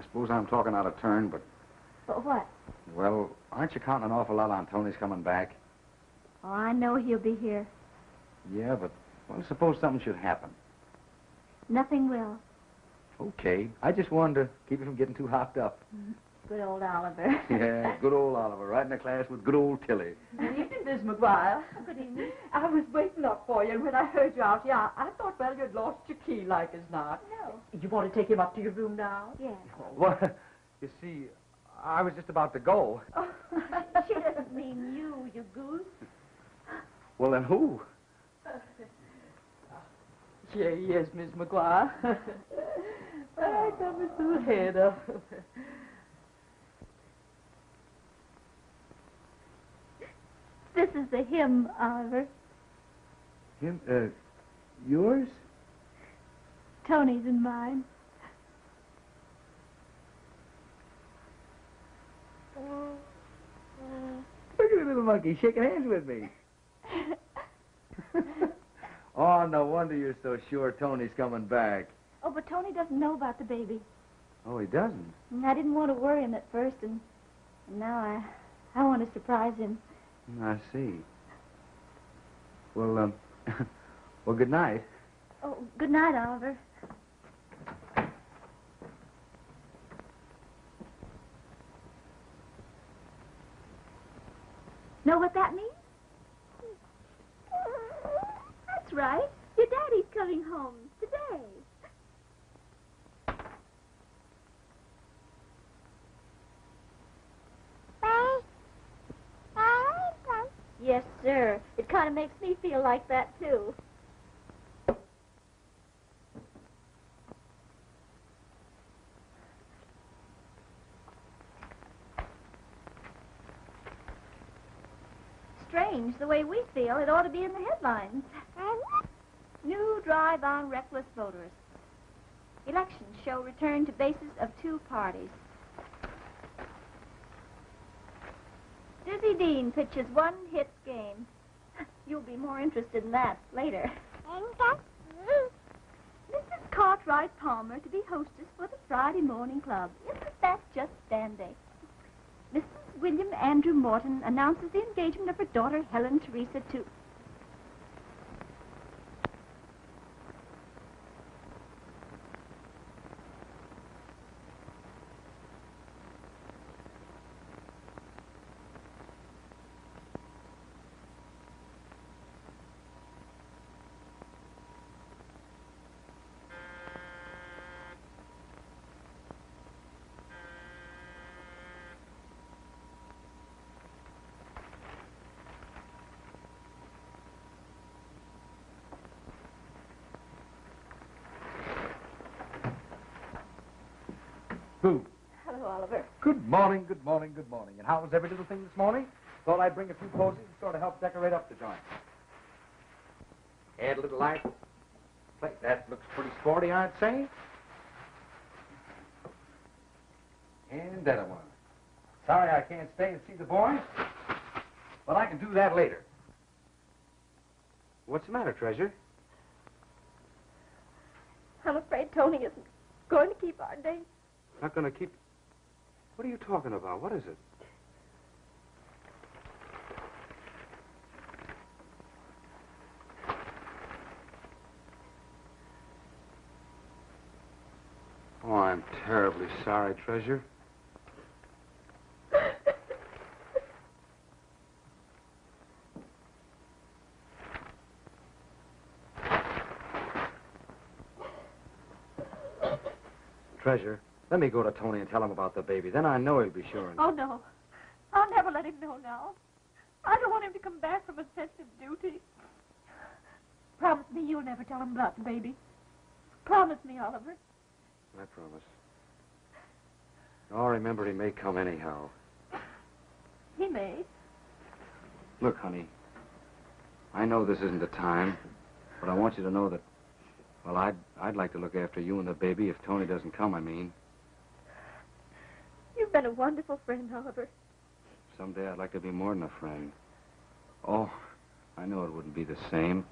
suppose I'm talking out of turn, but... But what? Well, aren't you counting an awful lot on Tony's coming back? Oh, I know he'll be here. Yeah, but, well, suppose something should happen. Nothing will. Okay. I just wanted to keep you from getting too hopped up. Mm-hmm. Good old Oliver. Yeah, good old Oliver, right in the class with good old Tilly. Good evening, Miss McGuire. Good evening. I was waiting up for you, and when I heard you out, yeah, I thought, well, you'd lost your key like as not. No. You want to take him up to your room now? Yes. Well, you see, I was just about to go. Oh, she doesn't mean you, you goose. Well, then who? Yes, Miss McGuire. I got my little head up. This is the hymn, Oliver. Hymn? Yours? Tony's and mine. Look at the little monkey shaking hands with me. Oh, no wonder you're so sure Tony's coming back. Oh, but Tony doesn't know about the baby. Oh, he doesn't? I didn't want to worry him at first, and now I want to surprise him. I see. Well, well, good night. Oh, good night, Oliver. Know what that means? That's right. Your daddy's coming home today. Yes, sir. It kind of makes me feel like that, too. Strange, the way we feel, it ought to be in the headlines. New drive on reckless voters. Elections show return to bases of two parties. Dizzy Dean pitches one-hit game. You'll be more interested in that later. Mrs. Cartwright Palmer to be hostess for the Friday Morning Club. Isn't that just dandy? Mrs. William Andrew Morton announces the engagement of her daughter, Helen Teresa, to... Who? Hello, Oliver. Good morning, good morning, good morning. And how was every little thing this morning? Thought I'd bring a few posies to sort of help decorate up the joint. Add a little light. That looks pretty sporty, I'd say. And that one. Sorry I can't stay and see the boys, but I can do that later. What's the matter, Treasure? I'm afraid Tony isn't going to keep our date. Not going to keep? What are you talking about? What is it? Oh, I'm terribly sorry, Treasure. Treasure, let me go to Tony and tell him about the baby. Then I know he'll be sure. Oh, no. I'll never let him know now. I don't want him to come back from a sense of duty. Promise me you'll never tell him about the baby. Promise me, Oliver. I promise. Oh, remember, he may come anyhow. He may. Look, honey, I know this isn't the time, but I want you to know that, well, I'd like to look after you and the baby if Tony doesn't come, I mean. You've been a wonderful friend, Oliver. Someday I'd like to be more than a friend. Oh, I know it wouldn't be the same,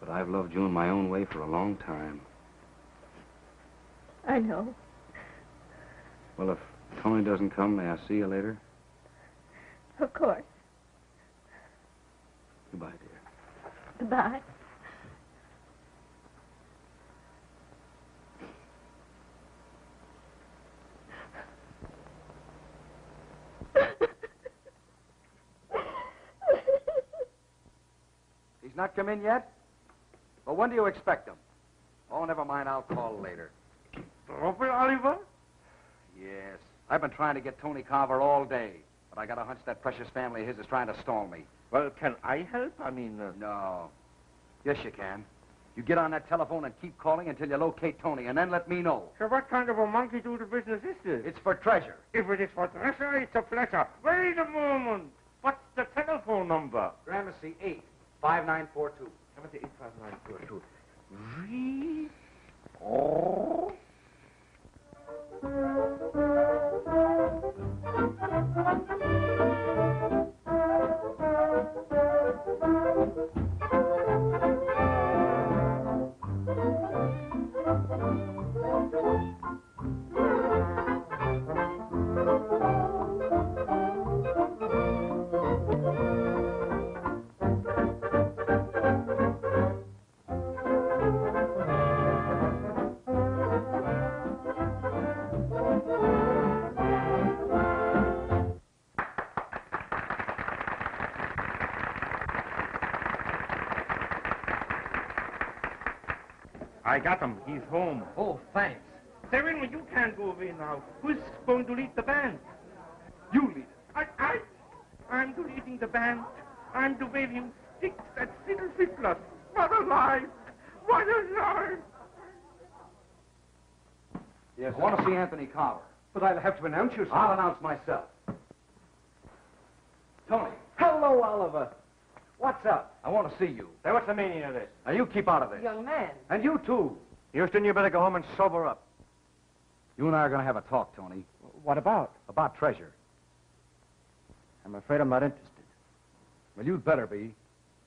but I've loved you in my own way for a long time. I know. Well, if Tony doesn't come, may I see you later? Of course. Goodbye, dear. Goodbye. He's not come in yet? Well, when do you expect him? Oh, never mind. I'll call later. Robert Oliver? Yes. I've been trying to get Tony Carver all day, but I got a hunch that precious family of his is trying to stall me. Well, can I help? I mean... No. Yes, you can. You get on that telephone and keep calling until you locate Tony, and then let me know. So what kind of a monkey-doodle business is this? It's for Treasure. If it is for Treasure, it's a pleasure. Wait a moment. What's the telephone number? Gramercy 8, 5942. Gramercy 8, 5942. Really? Oh... I got him. He's home. Oh, thanks. Darren, you can't go away now. Who's going to lead the band? You lead it. I'm to leading the band. I'm to wave him sticks at fiddle fiddlers. What a life! What a life! Yes, I want to see Anthony Carver. But I'll have to announce you, sir. I'll announce myself. Tony. Hello, Oliver. What's up? I want to see you. Hey, what's the meaning of this? Now, you keep out of this. Young man. And you, too. Houston, you better go home and sober up. You and I are going to have a talk, Tony. What about? About Treasure. I'm afraid I'm not interested. Well, you'd better be.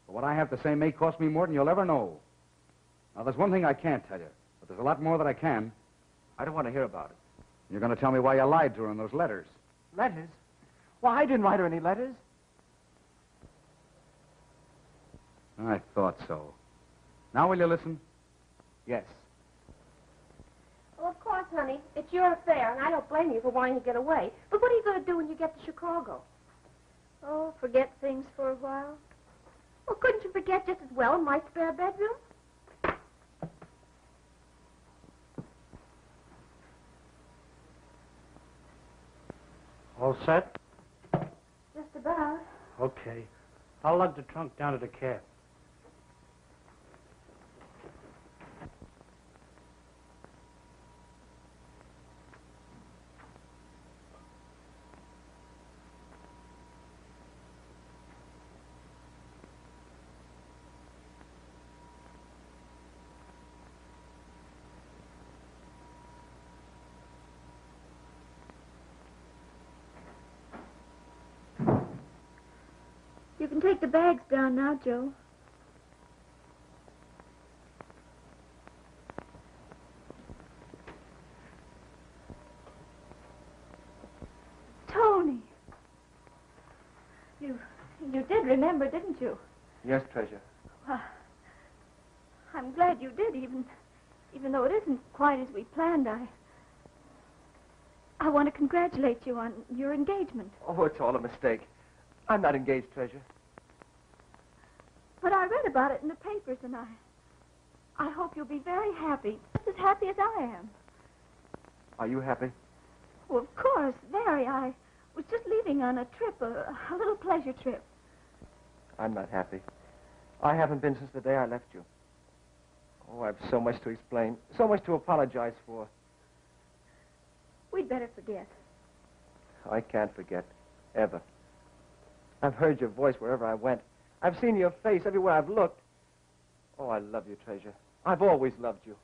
But what I have to say may cost me more than you'll ever know. Now, there's one thing I can't tell you, but there's a lot more that I can. I don't want to hear about it. You're going to tell me why you lied to her in those letters. Letters? Why, I didn't write her any letters. I thought so. Now, will you listen? Yes. Well, of course, honey. It's your affair, and I don't blame you for wanting to get away. But what are you going to do when you get to Chicago? Oh, forget things for a while. Well, couldn't you forget just as well in my spare bedroom? All set? Just about. Okay. I'll lug the trunk down to the cab. You can take the bags down now, Joe. Tony! You did remember, didn't you? Yes, Treasure. Well, I'm glad you did, even though it isn't quite as we planned. I want to congratulate you on your engagement. Oh, it's all a mistake. I'm not engaged, Treasure. But I read about it in the papers, and I hope you'll be very happy, just as happy as I am. Are you happy? Oh, of course, very. I was just leaving on a trip, a little pleasure trip. I'm not happy. I haven't been since the day I left you. Oh, I have so much to explain, so much to apologize for. We'd better forget. I can't forget, ever. I've heard your voice wherever I went. I've seen your face everywhere I've looked. Oh, I love you, Treasure. I've always loved you.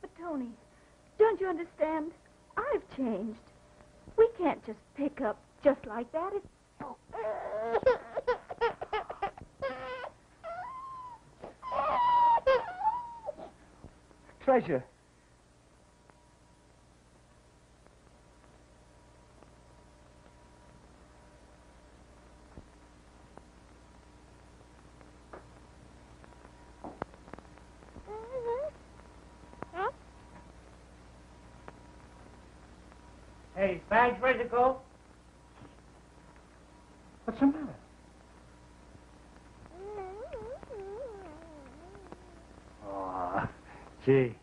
But, Tony, don't you understand? I've changed. We can't just pick up just like that. It's... Oh. Treasure. Hey, Bags, ready to go? What's the matter? Oh, gee.